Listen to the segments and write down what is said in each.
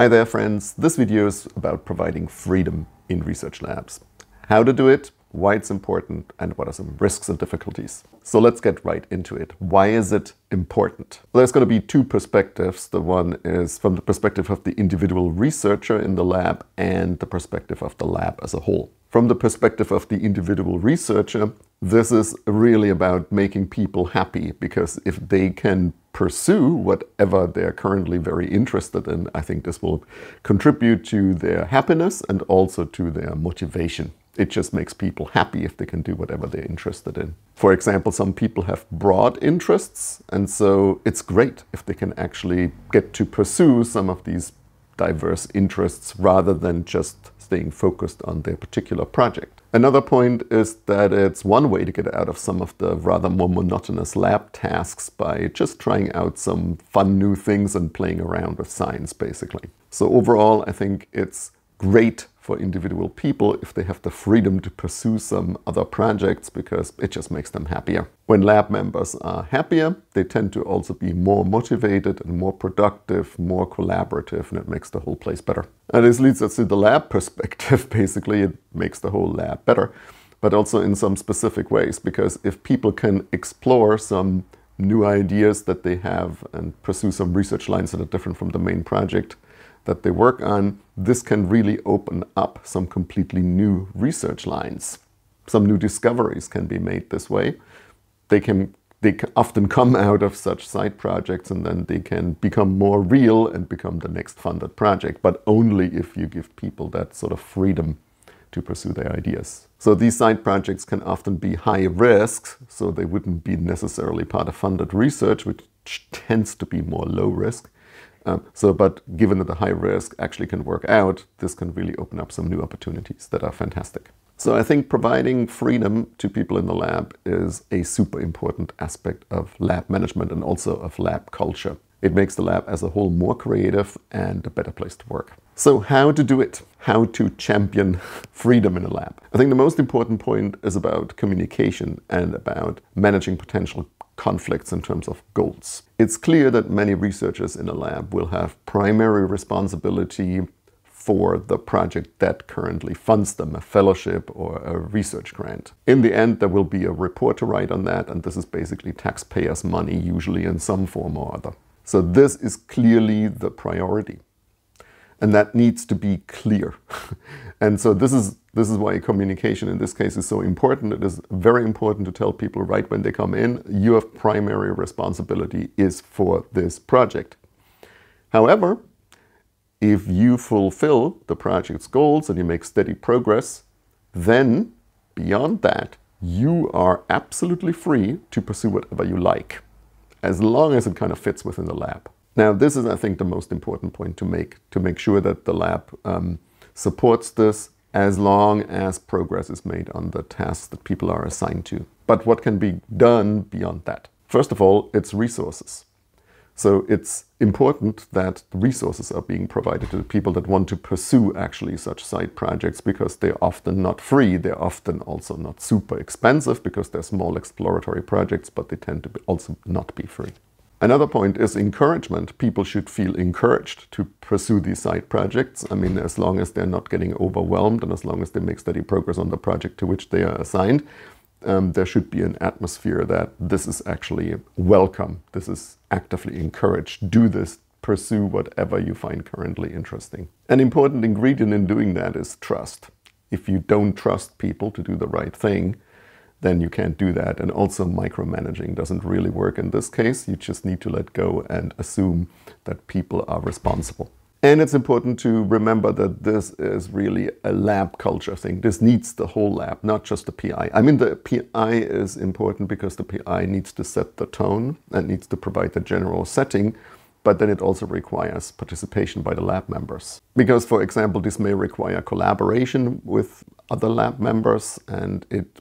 Hi there friends, this video is about providing freedom in research labs. How to do it, why it's important, and what are some risks and difficulties. So let's get right into it. Why is it important? Well, there's going to be two perspectives. The one is from the perspective of the individual researcher in the lab and the perspective of the lab as a whole. From the perspective of the individual researcher, this is really about making people happy, because if they can pursue whatever they're currently very interested in, I think this will contribute to their happiness and also to their motivation. It just makes people happy if they can do whatever they're interested in. For example, some people have broad interests, and so it's great if they can actually get to pursue some of these diverse interests rather than just staying focused on their particular project. Another point is that it's one way to get out of some of the rather more monotonous lab tasks by just trying out some fun new things and playing around with science, basically. So overall, I think it's great for individual people if they have the freedom to pursue some other projects, because it just makes them happier. When lab members are happier, they tend to also be more motivated and more productive, more collaborative, and it makes the whole place better. And this leads us to the lab perspective. Basically, it makes the whole lab better, but also in some specific ways, because if people can explore some new ideas that they have and pursue some research lines that are different from the main project that they work on, this can really open up some completely new research lines. Some new discoveries can be made this way. They can often come out of such side projects, and then they can become more real and become the next funded project, but only if you give people that sort of freedom to pursue their ideas. So these side projects can often be high risk, so they wouldn't be necessarily part of funded research, which tends to be more low risk. But given that the high risk actually can work out, this can really open up some new opportunities that are fantastic. So I think providing freedom to people in the lab is a super important aspect of lab management and also of lab culture. It makes the lab as a whole more creative and a better place to work. So how to do it? How to champion freedom in a lab? I think the most important point is about communication and about managing potential conflicts in terms of goals. It's clear that many researchers in a lab will have primary responsibility for the project that currently funds them, a fellowship or a research grant. In the end, there will be a report to write on that, and this is basically taxpayers' money, usually in some form or other. So this is clearly the priority, and that needs to be clear. And so this is why communication in this case is so important. It is very important to tell people right when they come in, your primary responsibility is for this project. However, if you fulfill the project's goals and you make steady progress, then beyond that, you are absolutely free to pursue whatever you like, as long as it kind of fits within the lab. Now, this is, I think, the most important point to make sure that the lab supports this, as long as progress is made on the tasks that people are assigned to. But what can be done beyond that? First of all, it's resources. So it's important that resources are being provided to the people that want to pursue actually such side projects, because they're often not free. They're often also not super expensive, because they're small exploratory projects, but they tend to also not be free. Another point is encouragement. People should feel encouraged to pursue these side projects. I mean, as long as they're not getting overwhelmed and as long as they make steady progress on the project to which they are assigned, there should be an atmosphere that this is actually welcome. This is actively encouraged. Do this. Pursue whatever you find currently interesting. An important ingredient in doing that is trust. If you don't trust people to do the right thing, then you can't do that. And also micromanaging doesn't really work in this case. You just need to let go and assume that people are responsible. And it's important to remember that this is really a lab culture thing. This needs the whole lab, not just the PI. I mean, the PI is important because the PI needs to set the tone and needs to provide the general setting, but then it also requires participation by the lab members. Because, for example, this may require collaboration with other lab members, and it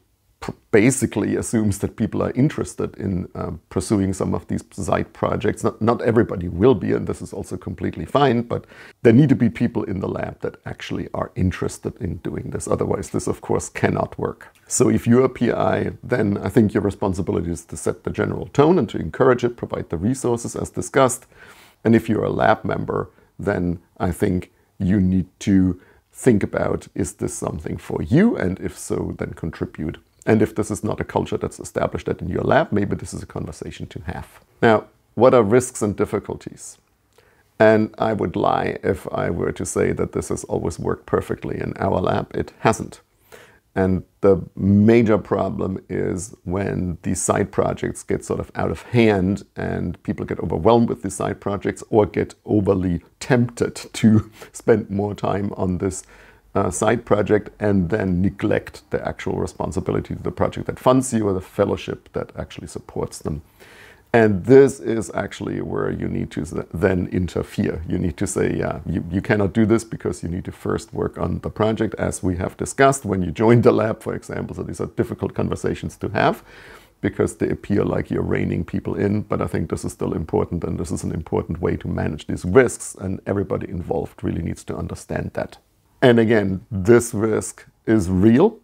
basically assumes that people are interested in pursuing some of these side projects. Not everybody will be, and this is also completely fine, but there need to be people in the lab that actually are interested in doing this. Otherwise, this, of course, cannot work. So if you're a PI, then I think your responsibility is to set the general tone and to encourage it, provide the resources as discussed. And if you're a lab member, then I think you need to think about, is this something for you? And if so, then contribute. And if this is not a culture that's established that in your lab, maybe this is a conversation to have. Now, what are risks and difficulties? And I would lie if I were to say that this has always worked perfectly in our lab. It hasn't. And the major problem is when these side projects get sort of out of hand and people get overwhelmed with these side projects or get overly tempted to spend more time on this side project and then neglect the actual responsibility to the project that funds you or the fellowship that actually supports them. And this is actually where you need to then interfere. You need to say, yeah, you cannot do this because you need to first work on the project, as we have discussed when you joined the lab, for example. So these are difficult conversations to have because they appear like you're reining people in. But I think this is still important, and this is an important way to manage these risks. And everybody involved really needs to understand that. And again, this risk is real,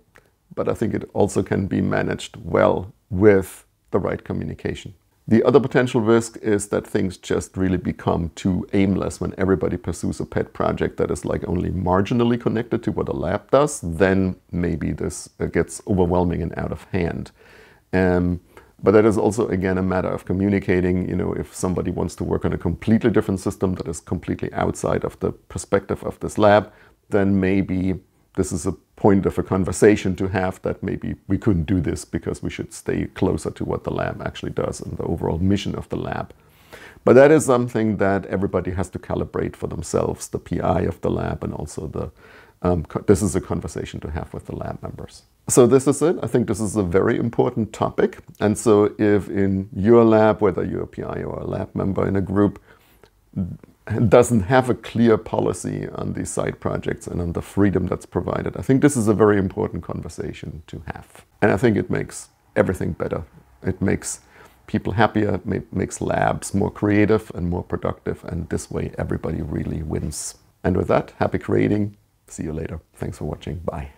but I think it also can be managed well with the right communication. The other potential risk is that things just really become too aimless. When everybody pursues a pet project that is like only marginally connected to what a lab does, then maybe this gets overwhelming and out of hand. But that is also, again, a matter of communicating. You know, if somebody wants to work on a completely different system that is completely outside of the perspective of this lab, then maybe this is a point of a conversation to have, that maybe we couldn't do this because we should stay closer to what the lab actually does and the overall mission of the lab. But that is something that everybody has to calibrate for themselves, the PI of the lab, and also the this is a conversation to have with the lab members. So this is it. I think this is a very important topic. And so if in your lab, whether you're a PI or a lab member in a group, doesn't have a clear policy on these side projects and on the freedom that's provided, I think this is a very important conversation to have. And I think it makes everything better. It makes people happier, it makes labs more creative and more productive, and this way everybody really wins. And with that, happy creating. See you later. Thanks for watching. Bye.